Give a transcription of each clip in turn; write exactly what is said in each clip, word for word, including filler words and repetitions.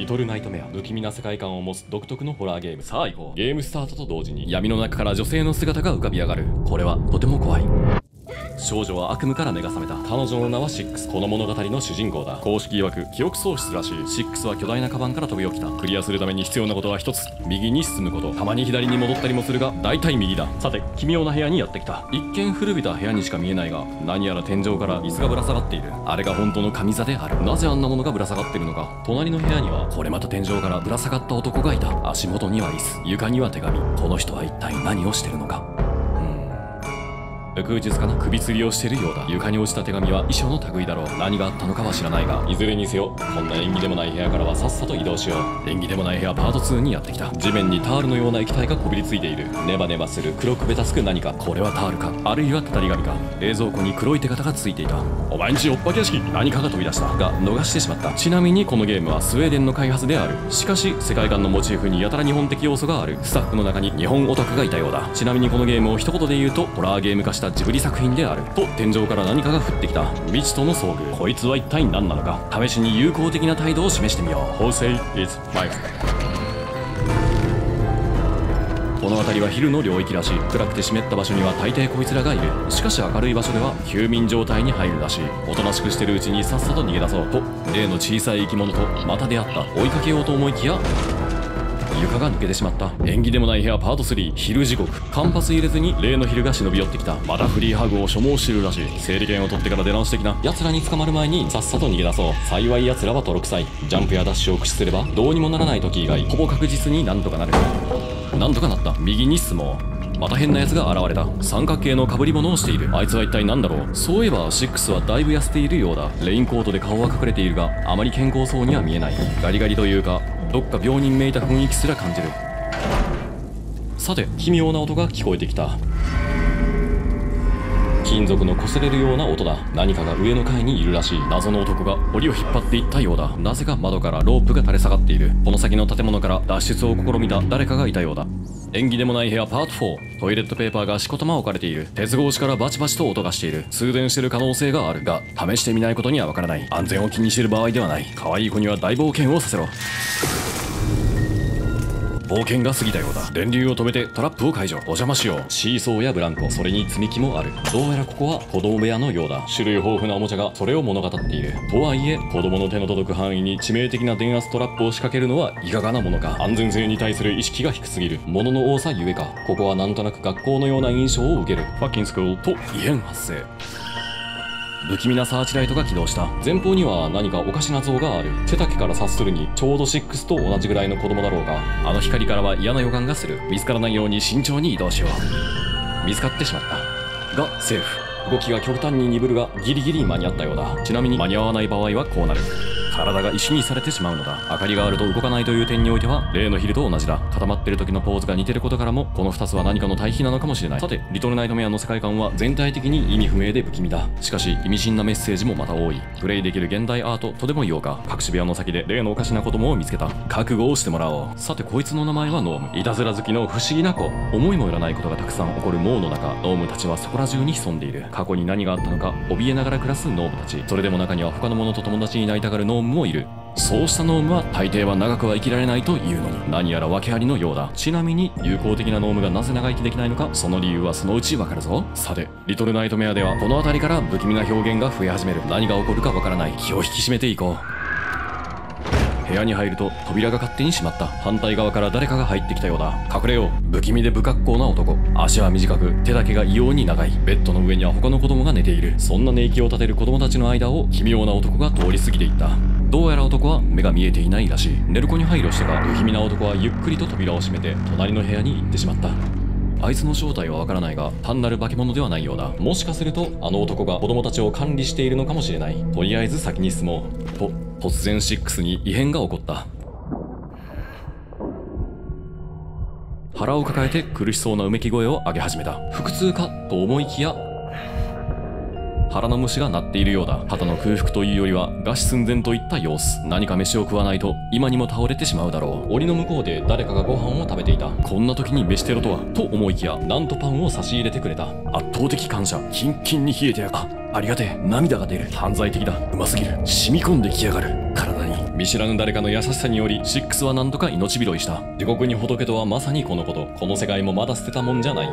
リトルナイトメア。不気味な世界観を持つ独特のホラーゲーム。さあ行こう。ゲームスタートと同時に闇の中から女性の姿が浮かび上がる。これはとても怖い。少女は悪夢から目が覚めた。彼女の名はシックス。この物語の主人公だ。公式曰く記憶喪失らしい。シックスは巨大なカバンから飛び起きた。クリアするために必要なことは一つ、右に進むこと。たまに左に戻ったりもするが、大体右だ。さて、奇妙な部屋にやってきた。一見古びた部屋にしか見えないが、何やら天井から椅子がぶら下がっている。あれが本当の神座である。なぜあんなものがぶら下がってるのか。隣の部屋にはこれまた天井からぶら下がった男がいた。足元には椅子、床には手紙。この人は一体何をしてるのか。翌日かな、首吊りをしているようだ。床に落ちた手紙は遺書の類だろう。何があったのかは知らないが、いずれにせよこんな縁起でもない部屋からはさっさと移動しよう。縁起でもない部屋パートツーにやってきた。地面にタールのような液体がこびりついている。ネバネバする黒くべたつく何か。これはタールか、あるいはたたり紙か。冷蔵庫に黒い手形がついていた。お前んちおっぱけ屋敷、何かが飛び出したが逃してしまった。ちなみにこのゲームはスウェーデンの開発である。しかし世界観のモチーフにやたら日本的要素がある。スタッフの中に日本オタクがいたようだ。ちなみにこのゲームを一言で言うとホラーゲーム化したジブリ作品である。と天井から何かが降ってきた。未知との遭遇。こいつは一体何なのか。試しに友好的な態度を示してみよう。Who say it's my friend。この辺りは昼の領域らしい。暗くて湿った場所には大抵こいつらがいる。しかし明るい場所では休眠状態に入るらしい。おとなしくしてるうちにさっさと逃げ出そうと、例の小さい生き物とまた出会った。追いかけようと思いきや床が抜けてしまった。縁起でもない部屋パートスリー、昼時刻。カンパス入れずに例の昼が忍び寄ってきた。またフリーハグを所望してるらしい。整理券を取ってから出直してきな。奴らに捕まる前にさっさと逃げ出そう。幸い奴らは泥臭い。ジャンプやダッシュを駆使すればどうにもならない時以外ほぼ確実になんとかなる。なんとかなった。右に進もう。また変なやつが現れた。三角形の被り物をしている。あいつは一体何だろう。そういえばシックスはだいぶ痩せているようだ。レインコートで顔は隠れているがあまり健康そうには見えない。ガリガリというかどっか病人めいた雰囲気すら感じる。さて奇妙な音が聞こえてきた。金属の擦れるような音だ。何かが上の階にいるらしい。謎の男が檻を引っ張っていったようだ。なぜか窓からロープが垂れ下がっている。この先の建物から脱出を試みた誰かがいたようだ。縁起でもない部屋パートフォー、トイレットペーパーがしこたま置かれている。鉄格子からバチバチと音がしている。通電してる可能性があるが試してみないことにはわからない。安全を気にしてる場合ではない。可愛い子には大冒険をさせろ。冒険が過ぎたようだ。電流を止めてトラップを解除。お邪魔しよう。シーソーやブランコ、それに積み木もある。どうやらここは子供部屋のようだ。種類豊富なおもちゃがそれを物語っている。とはいえ子供の手の届く範囲に致命的な電圧トラップを仕掛けるのはいかがなものか。安全性に対する意識が低すぎる。物の多さゆえかここはなんとなく学校のような印象を受ける。ファッキンスクールと異変発生。不気味なサーチライトが起動した。前方には何かおかしな像がある。背丈から察するにちょうどシックスと同じぐらいの子供だろうがあの光からは嫌な予感がする。見つからないように慎重に移動しよう。見つかってしまったがセーフ。動きが極端に鈍るがギリギリ間に合ったようだ。ちなみに間に合わない場合はこうなる。体が石にされてしまうのだ。明かりがあると動かないという点においては例の昼と同じだ。固まってる時のポーズが似てることからもこのふたつは何かの対比なのかもしれない。さてリトルナイトメアの世界観は全体的に意味不明で不気味だ。しかし意味深なメッセージもまた多い。プレイできる現代アートとでも言おうか。隠し部屋の先で例のおかしな子供を見つけた。覚悟をしてもらおう。さてこいつの名前はノーム。いたずら好きの不思議な子。思いもよらないことがたくさん起こる網の中、ノームたちはそこら中に潜んでいる。過去に何があったのか怯えながら暮らすノームたち。それでも中には他の者と友達になりたがるノームもいる。そうしたノームは大抵は長くは生きられないというのに何やら訳ありのようだ。ちなみに友好的なノームがなぜ長生きできないのか、その理由はそのうちわかるぞ。さてリトルナイトメアではこの辺りから不気味な表現が増え始める。何が起こるかわからない。気を引き締めていこう。部屋に入ると扉が勝手に閉まった。反対側から誰かが入ってきたようだ。隠れよう。不気味で不格好な男。足は短く手だけが異様に長い。ベッドの上には他の子供が寝ている。そんな寝息を立てる子供たちの間を奇妙な男が通り過ぎていった。どうやら男は目が見えていないらしい。寝る子に配慮してか不気味な男はゆっくりと扉を閉めて隣の部屋に行ってしまった。あいつの正体はわからないが単なる化け物ではないようだ。もしかするとあの男が子供たちを管理しているのかもしれない。とりあえず先に進もう。と突然シックスに異変が起こった。腹を抱えて苦しそうなうめき声を上げ始めた。腹痛かと思いきや腹の虫が鳴っているようだ。肩の空腹というよりは餓死寸前といった様子。何か飯を食わないと今にも倒れてしまうだろう。檻の向こうで誰かがご飯を食べていた。こんな時に飯テロとはと思いきやなんとパンを差し入れてくれた。圧倒的感謝。キンキンに冷えてやがる。あ、ありがてえ。涙が出る。犯罪的だ。うますぎる。染み込んできやがる。体に。見知らぬ誰かの優しさによりシックスは何とか命拾いした。地獄に仏とはまさにこのこと。この世界もまだ捨てたもんじゃない。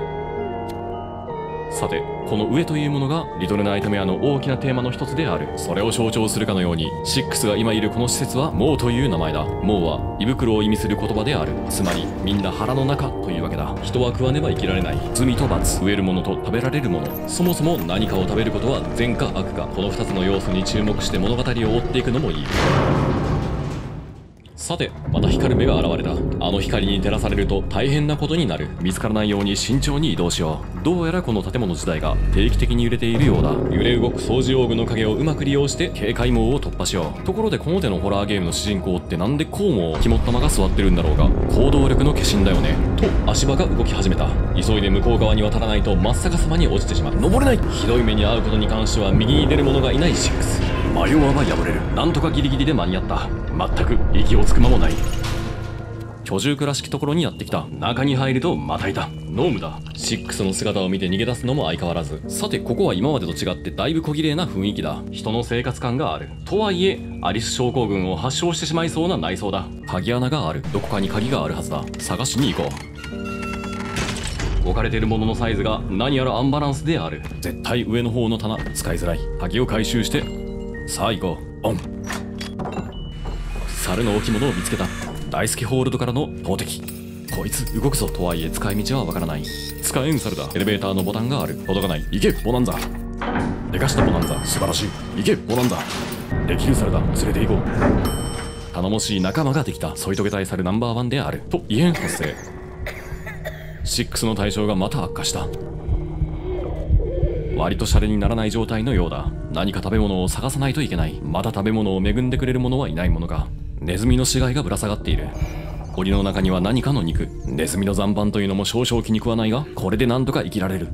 さて、この飢えというものがリトルナイトメアの大きなテーマの一つである。それを象徴するかのように、シックスが今いるこの施設はもうという名前だ。もうは胃袋を意味する言葉である。つまりみんな腹の中というわけだ。人は食わねば生きられない。罪と罰、飢えるものと食べられるもの。そもそも何かを食べることは善か悪か、このふたつの要素に注目して物語を追っていくのもいい。さて、また光る目が現れた。あの光に照らされると大変なことになる。見つからないように慎重に移動しよう。どうやらこの建物自体が定期的に揺れているようだ。揺れ動く掃除用具の影をうまく利用して警戒網を突破しよう。ところで、この手のホラーゲームの主人公ってなんでこうも肝っ玉が座ってるんだろうが、行動力の化身だよね。と足場が動き始めた。急いで向こう側に渡らないと真っ逆さまに落ちてしまう。登れない。ひどい目に遭うことに関しては右に出る者がいないシックス。迷わば破れる。なんとかギリギリで間に合った。全く息をつく間もない。居住区らしきところにやってきた。中に入るとまたいた。ノームだ。シックスの姿を見て逃げ出すのも相変わらず。さて、ここは今までと違ってだいぶ小綺麗な雰囲気だ。人の生活感がある。とはいえアリス症候群を発症してしまいそうな内装だ。鍵穴がある。どこかに鍵があるはずだ。探しに行こう。置かれているもののサイズが何やらアンバランスである。絶対上の方の棚使いづらい。鍵を回収して、さあ行こう。オン。猿の置物を見つけた。大好きホールドからの投擲。こいつ動くぞ。とはいえ使い道はわからない。使えん猿だ。エレベーターのボタンがある。届かない。行けボナンザ。でかしたボナンザ。素晴らしい。行けボナンザ。できる猿だ。連れて行こう。頼もしい仲間ができた。添い遂げたい猿ナンバーワンである。と異変発生。シックスの対象がまた悪化した。割とシャレにならない状態のようだ。何か食べ物を探さないといけない。まだ食べ物を恵んでくれる者はいないものか。ネズミの死骸がぶら下がっている。檻の中には何かの肉。ネズミの残飯というのも少々気に食わないが、これでなんとか生きられる。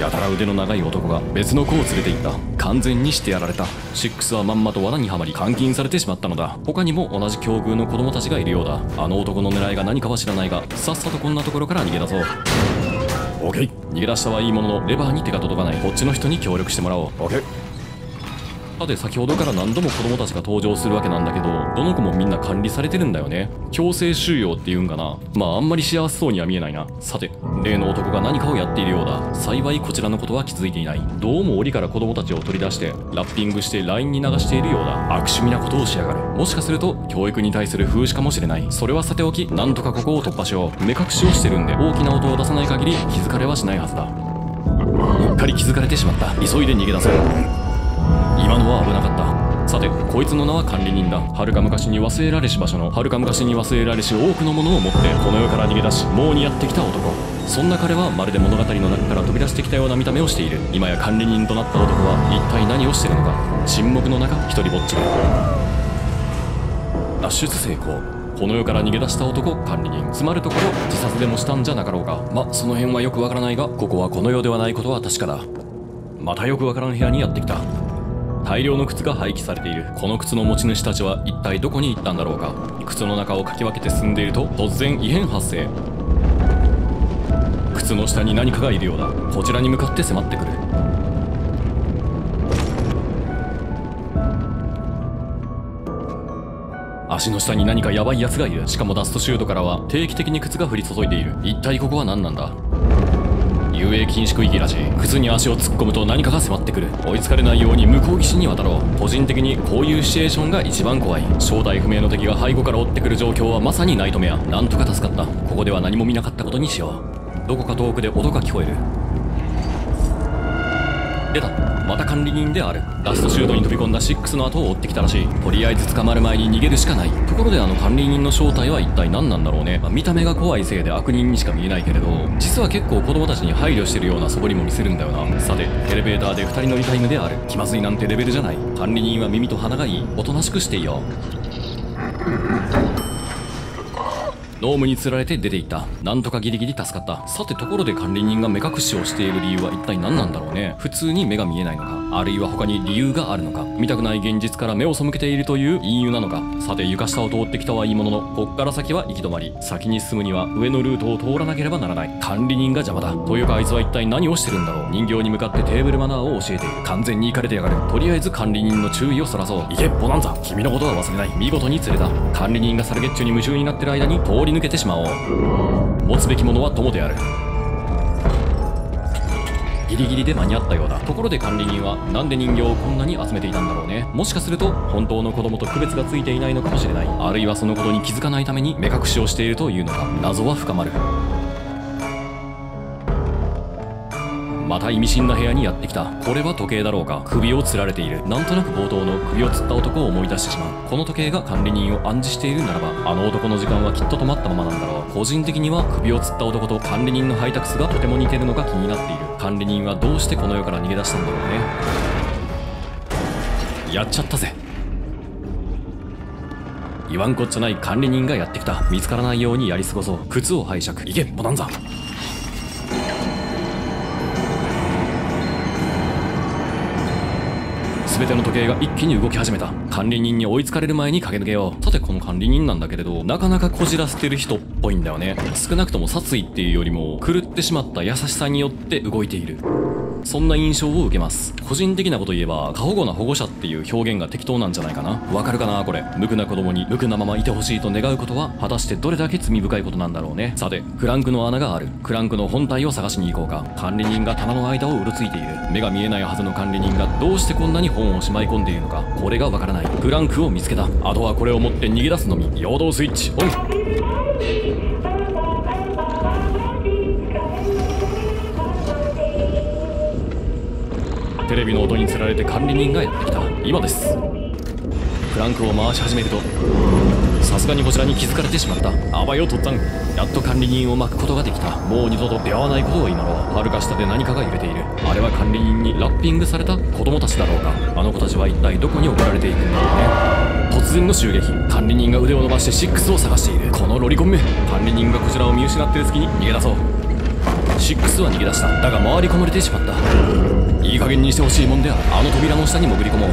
やたら腕の長い男が別の子を連れて行った。完全にしてやられた。シックスはまんまと罠にはまり監禁されてしまったのだ。他にも同じ境遇の子供たちがいるようだ。あの男の狙いが何かは知らないが、さっさとこんなところから逃げ出そう。オッケー。逃げ出したはいいものの、レバーに手が届かない。こっちの人に協力してもらおう。オッケー。さて、先ほどから何度も子供たちが登場するわけなんだけど、どの子もみんな管理されてるんだよね。強制収容っていうんかな。まああんまり幸せそうには見えないな。さて、例の男が何かをやっているようだ。幸いこちらのことは気づいていない。どうも檻から子供たちを取り出してラッピングしてラインに流しているようだ。悪趣味なことをしやがる。もしかすると教育に対する風刺かもしれない。それはさておき、なんとかここを突破しよう。目隠しをしてるんで大きな音を出さない限り気づかれはしないはずだ。うっかり気づかれてしまった。急いで逃げ出そう。今のは危なかった。さて、こいつの名は管理人だ。はるか昔に忘れられし場所のはるか昔に忘れられし多くのものを持ってこの世から逃げ出し、もうにやってきた男。そんな彼はまるで物語の中から飛び出してきたような見た目をしている。今や管理人となった男は一体何をしているのか。沈黙の中一人ぼっちだ。脱出成功。この世から逃げ出した男管理人。つまるところ自殺でもしたんじゃなかろうか。ま、その辺はよくわからないが、ここはこの世ではないことは確かだ。またよくわからん部屋にやってきた。大量の靴が廃棄されている。この靴の持ち主たちは一体どこに行ったんだろうか。靴の中をかき分けて進んでいると突然異変発生。靴の下に何かがいるようだ。こちらに向かって迫ってくる。足の下に何かヤバいやつがいる。しかもダストシュートからは定期的に靴が降り注いでいる。一体ここは何なんだ。遊泳禁止区域らしい。靴に足を突っ込むと何かが迫ってくる。追いつかれないように向こう岸に渡ろう。個人的にこういうシチュエーションが一番怖い。正体不明の敵が背後から追ってくる状況はまさにナイトメア。なんとか助かった。ここでは何も見なかったことにしよう。どこか遠くで音が聞こえる。出た。また管理人である。ラストシュートに飛び込んだシックスの後を追ってきたらしい。とりあえず捕まる前に逃げるしかない。ところで、あの管理人の正体は一体何なんだろうね。まあ、見た目が怖いせいで悪人にしか見えないけれど、実は結構子供たちに配慮してるような素振りも見せるんだよな。さて、エレベーターでふたり乗りタイムである。気まずいなんてレベルじゃない。管理人は耳と鼻がいい。おとなしくしていよう。ノームに釣られて出ていった。なんとかギリギリ助かった。さてところで管理人が目隠しをしている理由は一体何なんだろうね。普通に目が見えないのか、あるいは他に理由があるのか。見たくない現実から目を背けているという隠喩なのか。さて床下を通ってきたはいいものの、こっから先は行き止まり。先に進むには上のルートを通らなければならない。管理人が邪魔だ。というかあいつは一体何をしてるんだろう。人形に向かってテーブルマナーを教えている。完全にイカれてやがる。とりあえず管理人の注意をそらそう。行けボナンザ、君のことは忘れない。見事に釣れた。管理人がサルゲッチュに夢中になってる間に通り抜けてしまおう。持つべきものは友である。ギリギリで間に合ったようだ。ところで管理人はなんで人形をこんなに集めていたんだろうね。もしかすると本当の子供と区別がついていないのかもしれない。あるいはそのことに気づかないために目隠しをしているというのか。謎は深まる。また意味深な部屋にやってきた。これは時計だろうか。首を吊られている。なんとなく冒頭の首を吊った男を思い出してしまう。この時計が管理人を暗示しているならば、あの男の時間はきっと止まったままなんだろう。個人的には首を吊った男と管理人の配達がとても似てるのが気になっている。管理人はどうしてこの世から逃げ出したんだろうね。やっちゃったぜ。言わんこっちゃない管理人がやってきた。見つからないようにやり過ごそう。靴を拝借。行けボナンザ。全ての時計が一気に動き始めた。管理人に追いつかれる前に駆け抜けよう。さてこの管理人なんだけれど、なかなかこじらせてる人っぽいんだよね。少なくとも殺意っていうよりも狂ってしまった優しさによって動いている、そんな印象を受けます。個人的なこと言えば過保護な保護者っていう表現が適当なんじゃないかな。わかるかなこれ。無垢な子供に無垢なままいてほしいと願うことは果たしてどれだけ罪深いことなんだろうね。さてクランクの穴がある。クランクの本体を探しに行こうか。管理人が棚の間をうろついている。目が見えないはずの管理人がどうしてこんなに本をしまい込んでいるのか、これがわからない。クランクを見つけた。あとはこれを持って逃げ出すのみ。陽動スイッチオン。テレビの音につられて管理人がやってきた。今です。クランクを回し始めると、さすがにこちらに気づかれてしまった。あばよとっつぁん。やっと管理人を巻くことができた。もう二度と出会わないことを祈ろう。はるか下で何かが揺れている。あれは管理人にラッピングされた子供たちだろうか。あの子たちは一体どこに送られていくんだろうね。突然の襲撃。管理人が腕を伸ばしてシックスを探している。このロリコンめ。管理人がこちらを見失っている隙に逃げ出そう。シックスは逃げ出した。だが回り込まれてしまった。いい加減にしてほしいもんである。あの扉の下に潜り込もう。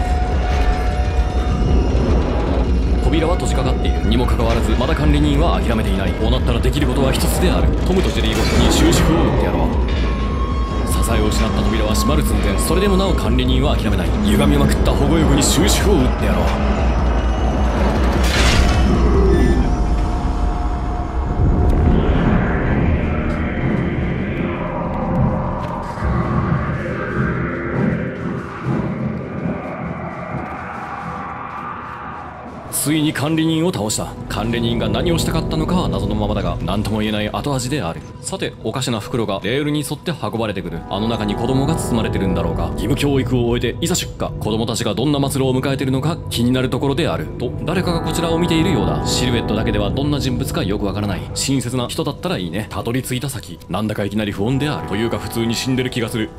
扉は閉じかかっているにもかかわらず、まだ管理人は諦めていない。こうなったらできることは一つである。トムとジェリーごとに収縮を打ってやろう。支えを失った扉は閉まる寸前。それでもなお管理人は諦めない。歪みまくった保護欲に収縮を打ってやろう。ついに管理人を倒した。管理人が何をしたかったのかは謎のままだが、何とも言えない後味である。さておかしな袋がレールに沿って運ばれてくる。あの中に子供が包まれてるんだろうか。義務教育を終えていざ出荷。子供たちがどんな末路を迎えてるのか気になるところである。と誰かがこちらを見ているようだ。シルエットだけではどんな人物かよくわからない。親切な人だったらいいね。たどり着いた先、なんだかいきなり不穏である。というか普通に死んでる気がする。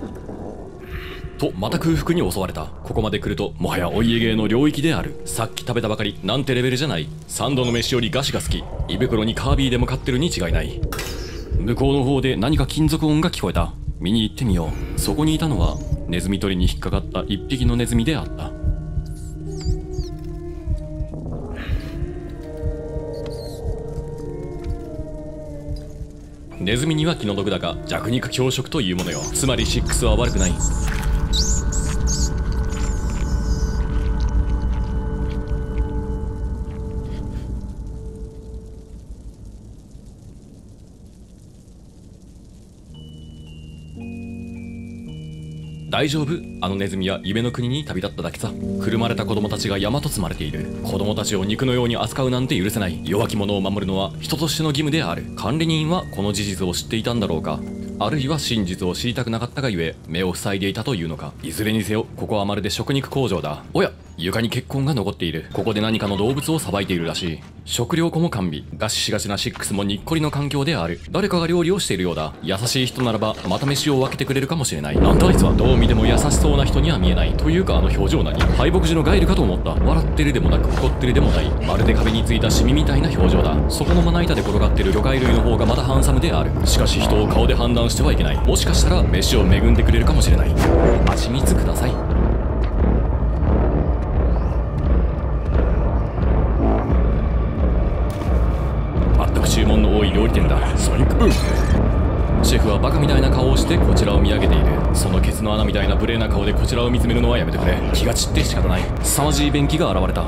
とまた空腹に襲われた。ここまで来るともはやお家芸の領域である。さっき食べたばかりなんてレベルじゃない。三度の飯よりガシが好き。胃袋にカービィでも買ってるに違いない。向こうの方で何か金属音が聞こえた。見に行ってみよう。そこにいたのはネズミ捕りに引っかかった一匹のネズミであった。ネズミには気の毒だが弱肉強食というものよ。つまりシックスは悪くない。大丈夫、あのネズミは夢の国に旅立っただけさ。くるまれた子供たちが山と積まれている。子供たちを肉のように扱うなんて許せない。弱き者を守るのは人としての義務である。管理人はこの事実を知っていたんだろうか。あるいは真実を知りたくなかったがゆえ目を塞いでいたというのか。いずれにせよここはまるで食肉工場だ。おや床に血痕が残っている。ここで何かの動物をさばいているらしい。食料庫も完備。餓死しがちなシックスもにっこりの環境である。誰かが料理をしているようだ。優しい人ならばまた飯を分けてくれるかもしれない。なんだあいつは。どう見ても優しそうな人には見えない。というかあの表情何、敗北時のガイルかと思った。笑ってるでもなく怒ってるでもない。まるで壁についたシミみたいな表情だ。そこのまな板で転がってる魚介類の方がまだハンサムである。しかし人を顔で判断してはいけない。もしかしたら飯を恵んでくれるかもしれない。蜂蜜ください。注文の多い料理店だ。最高。シェフはバカみたいな顔をしてこちらを見上げている。そのケツの穴みたいな無礼な顔でこちらを見つめるのはやめてくれ。気が散って仕方ない。凄まじい便器が現れた。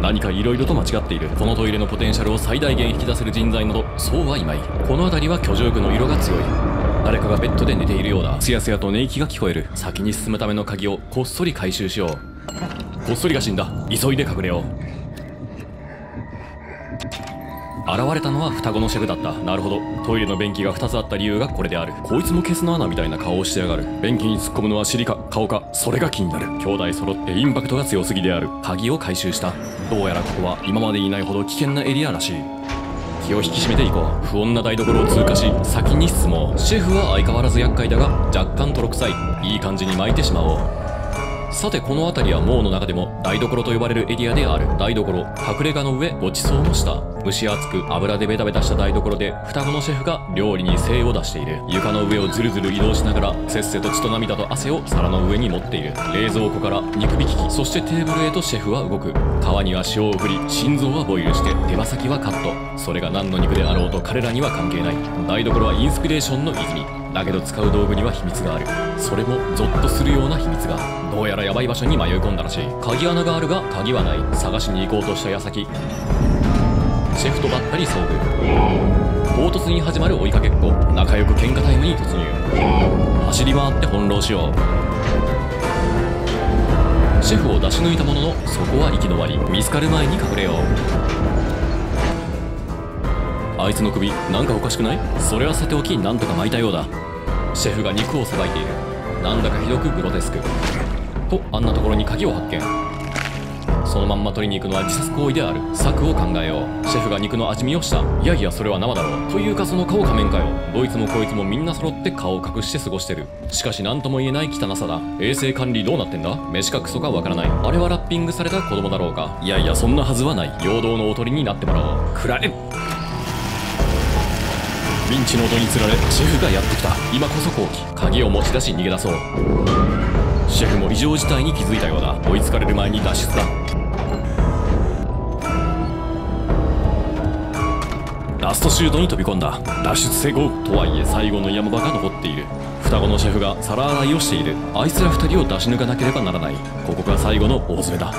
何か色々と間違っている。このトイレのポテンシャルを最大限引き出せる人材などそうはいまい。この辺りは居住区の色が強い。誰かがベッドで寝ているようだ。すやすやと寝息が聞こえる。先に進むための鍵をこっそり回収しよう。こっそりが死んだ。急いで隠れよう。現れたのは双子のシェフだった。なるほど、トイレの便器がふたつあった理由がこれである。こいつもケツの穴みたいな顔をしてやがる。便器に突っ込むのは尻か顔か、それが気になる。兄弟揃ってインパクトが強すぎである。鍵を回収した。どうやらここは今までにないほど危険なエリアらしい。気を引き締めていこう。不穏な台所を通過し先に進もう。シェフは相変わらず厄介だが若干泥臭い。いい感じに巻いてしまおう。さてこの辺りはもうの中でも台所と呼ばれるエリアである。台所、隠れ家の上ごちそうもした。蒸し暑く油でベタベタした台所で双子のシェフが料理に精を出している。床の上をずるずる移動しながらせっせと血と涙と汗を皿の上に持っている。冷蔵庫から肉引き機、そしてテーブルへとシェフは動く。皮には塩を振り、心臓はボイルして、手羽先はカット。それが何の肉であろうと彼らには関係ない。台所はインスピレーションの泉だけど使う道具には秘密がある。それもゾッとするような秘密が。どうやらヤバい場所に迷い込んだらしい。鍵穴があるが鍵はない。探しに行こうとした矢先シェフとばったり遭遇。唐突に始まる追いかけっこ。仲良く喧嘩タイムに突入。走り回って翻弄しよう。シェフを出し抜いたもののそこは行き止まり。見つかる前に隠れよう。あいつの首なんかおかしくない？それはさておきなんとか巻いたようだ。シェフが肉をさばいている。なんだかひどくグロテスク。とあんなところに鍵を発見。そのまんま取りに行くのは自殺行為である。策を考えよう。シェフが肉の味見をした。いやいやそれは生だろう。というかその顔仮面かよ。どいつもこいつもみんな揃って顔を隠して過ごしてる。しかし何とも言えない汚さだ。衛生管理どうなってんだ？飯かクソかわからない。あれはラッピングされた子供だろうか。いやいやそんなはずはない。陽動のおとりになってもらおう。くらえ。ピンチの音につられシェフがやってきた。今こそ好機。鍵を持ち出し逃げ出そう。シェフも異常事態に気づいたようだ。追いつかれる前に脱出だ。ラストシュートに飛び込んだ。脱出成功。とはいえ最後の山場が残っている。双子のシェフが皿洗いをしている。あいつら二人を出し抜かなければならない。ここが最後の大詰めだ。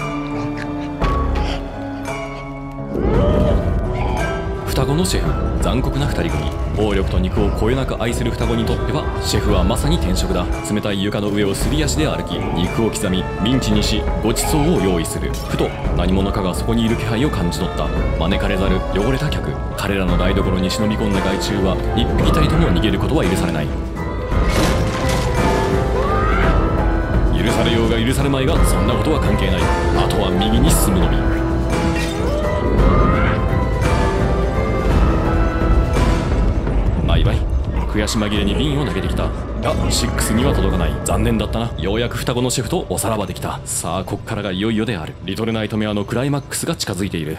双子のシェフ、残酷なふたり組。暴力と肉をこよなく愛する双子にとってはシェフはまさに転職だ。冷たい床の上をすり足で歩き、肉を刻みミンチにし、ごちそうを用意する。ふと何者かがそこにいる気配を感じ取った。招かれざる汚れた客。彼らの台所に忍び込んだ害虫は一匹たりとも逃げることは許されない。許されようが許されまいがそんなことは関係ない。あとは右に進むのみ。悔し紛れに瓶を投げてきたがシックスには届かない。残念だったな。ようやく双子のシェフとおさらばできた。さあこっからがいよいよである。リトルナイトメアのクライマックスが近づいている。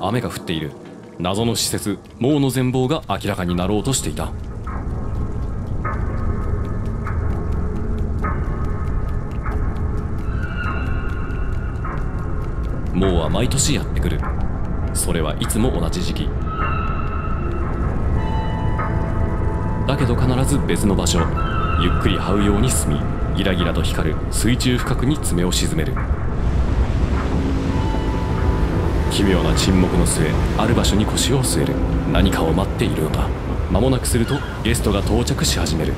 雨が降っている。謎の施設モーの全貌が明らかになろうとしていた。モーは毎年やってくる。それはいつも同じ時期だけど必ず別の場所。ゆっくり這うように進み、ギラギラと光る水中深くに爪を沈める。奇妙な沈黙の末、ある場所に腰を据える。何かを待っているのだ。間もなくするとゲストが到着し始める。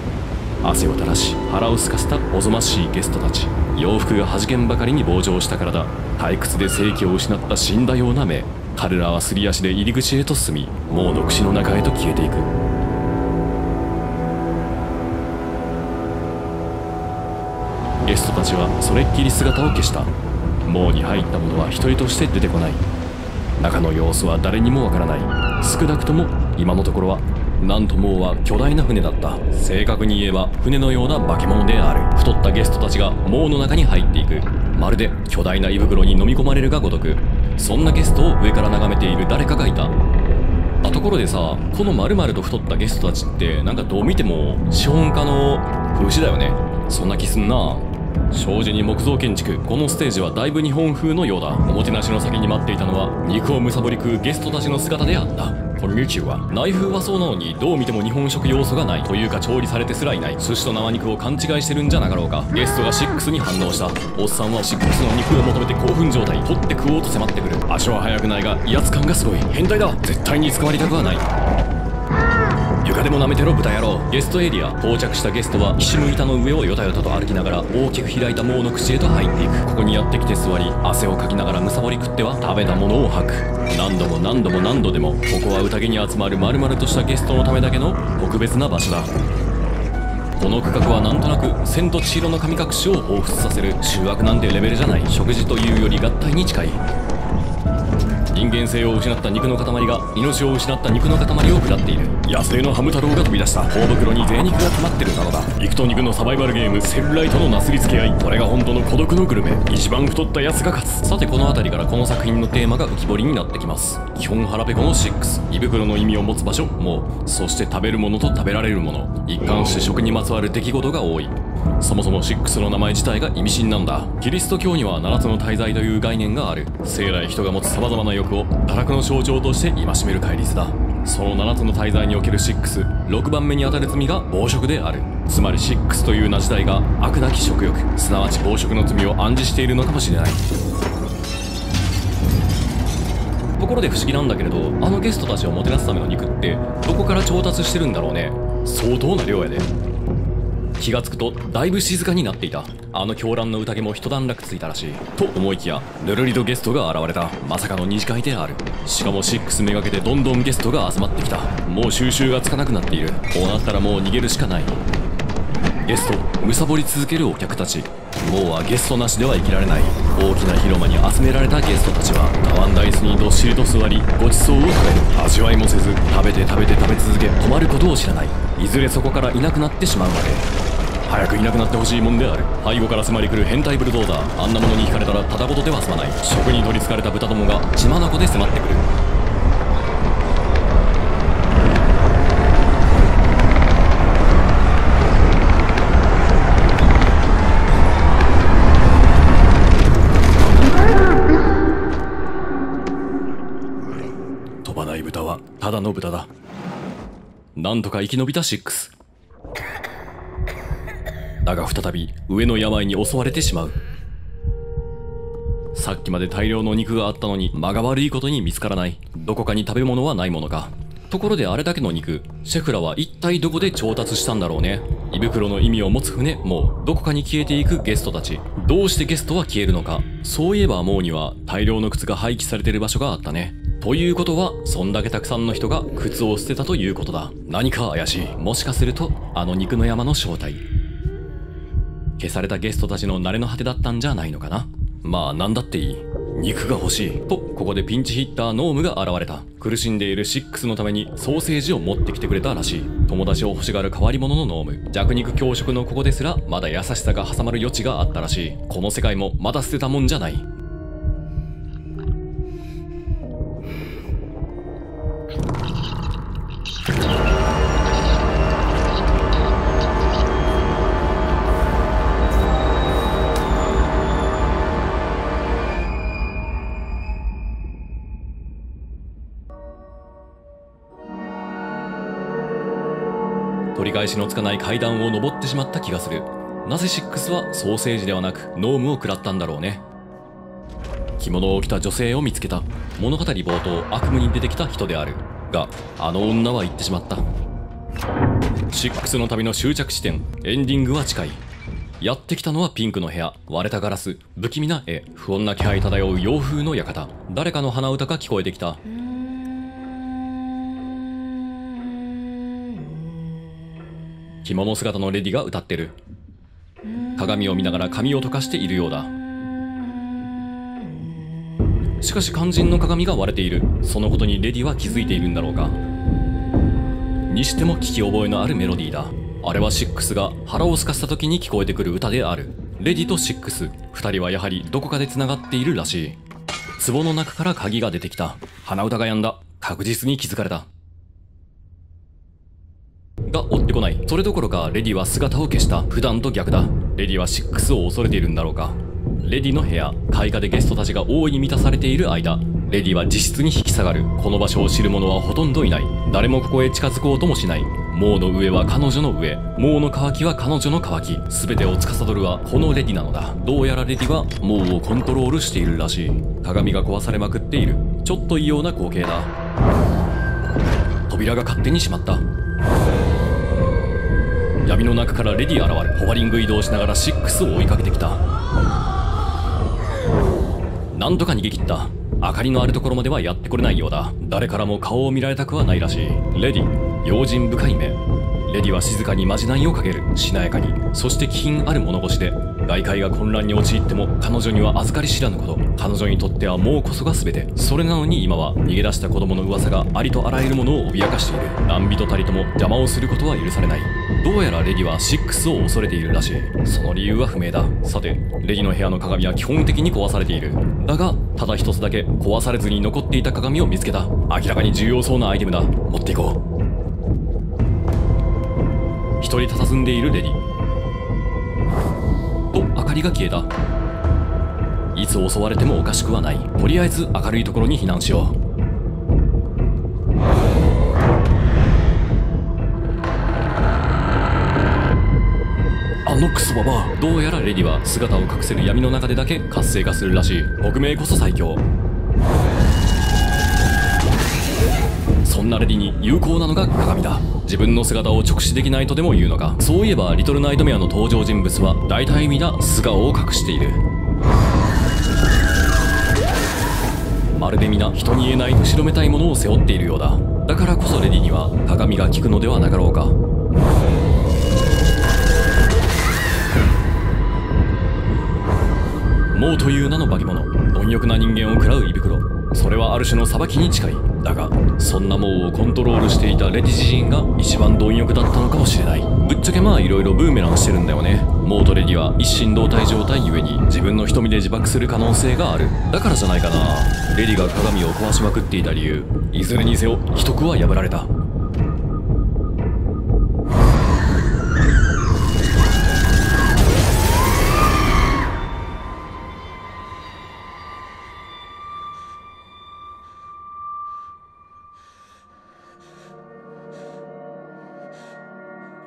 汗を垂らし腹をすかせたおぞましいゲストたち。洋服がはじけんばかりに膨張した体、退屈で生気を失った死んだような目。彼らはすり足で入り口へと進み、もうの口の中へと消えていく。ゲストたちはそれっきり姿を消した。門に入った者は一人として出てこない。中の様子は誰にもわからない。少なくとも今のところは。なんともうは巨大な船だった。正確に言えば船のような化け物である。太ったゲストたちが門の中に入っていく。まるで巨大な胃袋に飲み込まれるがごとく、そんなゲストを上から眺めている誰かがいた。あ、ところでさ、この丸々と太ったゲストたちってなんかどう見ても資本家の牛だよね。そんな気すんな。障子に木造建築。このステージはだいぶ日本風のようだ。おもてなしの先に待っていたのは肉をむさぼり食うゲストたちの姿であった。こんにちは。内風はそうなのにどう見ても日本食要素がないというか、調理されてすらいない。寿司と生肉を勘違いしてるんじゃなかろうか。ゲストがシックスに反応した。おっさんはシックスの肉を求めて興奮状態。取って食おうと迫ってくる。足は速くないが威圧感がすごい。変態だ。絶対に捕まりたくはない。床でも舐めてろ豚野郎。ゲストエリア。到着したゲストはひしむ板の上をよたよたと歩きながら大きく開いた門の口へと入っていく。ここにやってきて座り、汗をかきながらむさぼり食っては食べたものを吐く。何度も何度も何度でも、ここは宴に集まる丸々としたゲストのためだけの特別な場所だ。この区画はなんとなく千と千尋の神隠しを彷彿させる。醜悪なんてレベルじゃない。食事というより合体に近い。人間性を失った肉の塊が命を失った肉の塊を下っている。野生のハム太郎が飛び出した。頬袋に贅肉が詰まってるなのだ。肉と肉のサバイバルゲーム、セルライトのなすりつけ合い。これが本当の孤独のグルメ。一番太ったやつが勝つ。さて、この辺りからこの作品のテーマが浮き彫りになってきます。基本腹ペコのろく、胃袋の意味を持つ場所もう、そして食べるものと食べられるもの、一貫して食にまつわる出来事が多い。そもそもろくの名前自体が意味深なんだ。キリスト教にはななつの大罪という概念がある。生来人が持つ様々な欲を堕落の象徴として戒める戒律だ。そのななつの大罪におけるろく、ろくばんめにあたる罪が暴食である。つまりろくという名自体が悪なき食欲、すなわち暴食の罪を暗示しているのかもしれない。ところで不思議なんだけれど、あのゲストたちをもてなすための肉ってどこから調達してるんだろうね。相当な量やで。気がつくとだいぶ静かになっていた。あの狂乱の宴も一段落ついたらしいと思いきや、ぬるりとゲストが現れた。まさかの二次会である。しかもろくめがけてどんどんゲストが集まってきた。もう収拾がつかなくなっている。こうなったらもう逃げるしかない。ゲストむさぼり続けるお客たち。もうはゲストなしでは生きられない。大きな広間に集められたゲストたちはたわんだ椅子にどっしりと座り、ごちそうを食べる。味わいもせず、食べて食べて食べ続け、止まることを知らない。いずれそこからいなくなってしまうまで。早くいなくなってほしいもんである。背後から迫り来る変態ブルドーザー。あんなものに惹かれたらただごとでは済まない。食に取りつかれた豚どもが血眼で迫ってくる。飛ばない豚はただの豚だ。なんとか生き延びたろく。だが再び上の病に襲われてしまう。さっきまで大量の肉があったのに間が悪いことに見つからない。どこかに食べ物はないものか。ところであれだけの肉、シェフらは一体どこで調達したんだろうね。胃袋の意味を持つ船もう、どこかに消えていくゲストたち。どうしてゲストは消えるのか。そういえばもうには大量の靴が廃棄されている場所があったね。ということは、そんだけたくさんの人が靴を捨てたということだ。何か怪しい。もしかすると、あの肉の山の正体。消されたゲストたちの慣れの果てだったんじゃないのかな。まあ、なんだっていい。肉が欲しい。と、ここでピンチヒッターノームが現れた。苦しんでいるろくのためにソーセージを持ってきてくれたらしい。友達を欲しがる変わり者のノーム。弱肉強食のここですら、まだ優しさが挟まる余地があったらしい。この世界もまだ捨てたもんじゃない。取り返しのつかない階段を登ってしまった気がする。なぜろくはソーセージではなくノームを食らったんだろうね。着物を着た女性を見つけた。物語冒頭、悪夢に出てきた人であるが、あの女は行ってしまった。ろくの旅の終着地点、エンディングは近い。やってきたのはピンクの部屋、割れたガラス、不気味な絵、不穏な気配漂う洋風の館。誰かの鼻歌が聞こえてきた。着物姿のレディが歌ってる。鏡を見ながら髪を溶かしているようだ。しかし肝心の鏡が割れている。そのことにレディは気づいているんだろうか。にしても聞き覚えのあるメロディーだ。あれはシックスが腹を空かせた時に聞こえてくる歌である。レディとシックス、二人はやはりどこかでつながっているらしい。壺の中から鍵が出てきた。鼻歌が止んだ。確実に気づかれた。が追ってこない。それどころかレディは姿を消した。普段と逆だ。レディはシックスを恐れているんだろうか。レディの部屋、開花でゲストたちが大いに満たされている間、レディは自室に引き下がる。この場所を知る者はほとんどいない。誰もここへ近づこうともしない。毛の上は彼女の上、毛の渇きは彼女の渇き、すべてを司るはこのレディなのだ。どうやらレディは毛をコントロールしているらしい。鏡が壊されまくっている。ちょっと異様な光景だ。扉が勝手に閉まった。闇の中からレディ現れ、ホバリング移動しながらシックスを追いかけてきた。なんとか逃げ切った。明かりのあるところまではやってこれないようだ。誰からも顔を見られたくはないらしい。レディ、用心深い目。レディは静かにまじないをかける。しなやかに、そして気品ある物腰で。外界が混乱に陥っても彼女には預かり知らぬこと。彼女にとってはもうこそが全て。それなのに今は逃げ出した子供の噂がありとあらゆるものを脅かしている。何人たりとも邪魔をすることは許されない。どうやらレディはシックスを恐れているらしい。その理由は不明だ。さて、レディの部屋の鏡は基本的に壊されている。だがただ一つだけ壊されずに残っていた鏡を見つけた。明らかに重要そうなアイテムだ。持っていこう。一人佇んでいるレディと明かりが消えた。いつ襲われてもおかしくはない。とりあえず明るいところに避難しよう。あのクソババア。どうやらレディは姿を隠せる闇の中でだけ活性化するらしい。匿名こそ最強。そんなレディに有効なのが鏡だ。自分の姿を直視できないとでも言うのか。そういえばリトルナイトメアの登場人物は大体皆素顔を隠している。まるで皆人に言えない後ろめたいものを背負っているようだ。だからこそレディには鏡が効くのではなかろうか。もうという名の化け物、貪欲な人間を喰らう胃袋。それはある種の裁きに近い。だがそんなもうをコントロールしていたレディ自身が一番貪欲だったのかもしれない。ぶっちゃけまあいろいろブーメランしてるんだよね。モーとレディは一心同体状態ゆえに自分の瞳で自爆する可能性がある。だからじゃないかな、レディが鏡を壊しまくっていた理由。いずれにせよ秘匿は破られた。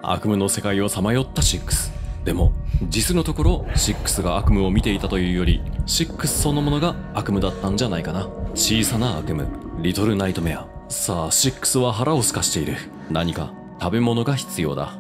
悪夢の世界をさまよったシックス。でも実のところシックスが悪夢を見ていたというより、シックスそのものが悪夢だったんじゃないかな。小さな悪夢、リトルナイトメア。さあシックスは腹を空かしている。何か食べ物が必要だ。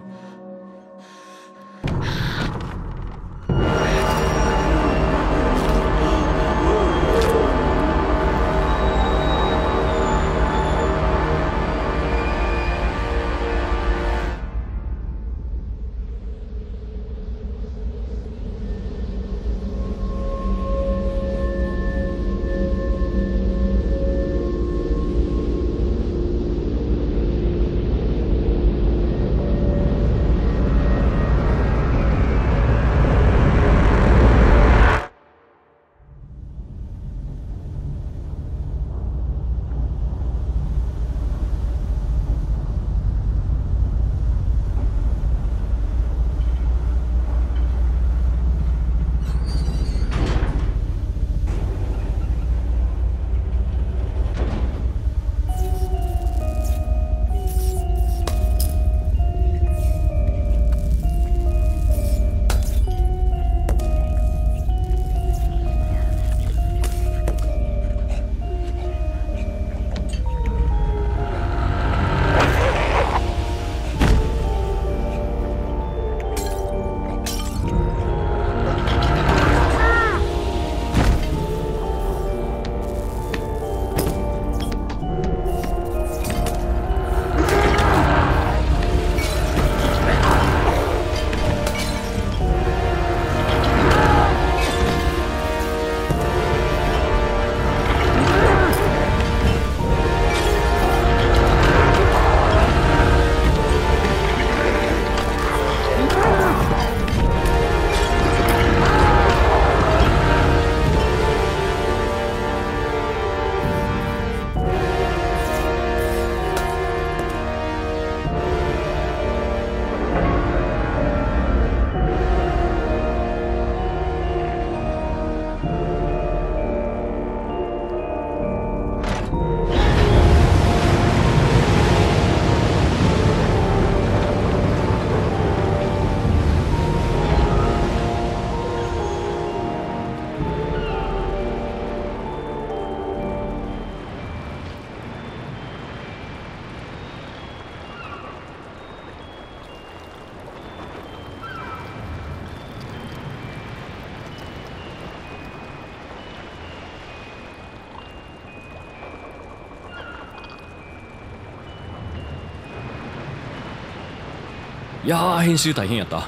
いやー、編集大変やった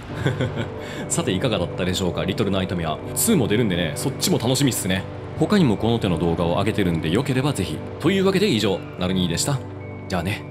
さていかがだったでしょうか。リトルナイトメアツーも出るんでね、そっちも楽しみっすね。他にもこの手の動画を上げてるんで、良ければぜひ。というわけで以上、なるにいでした。じゃあね。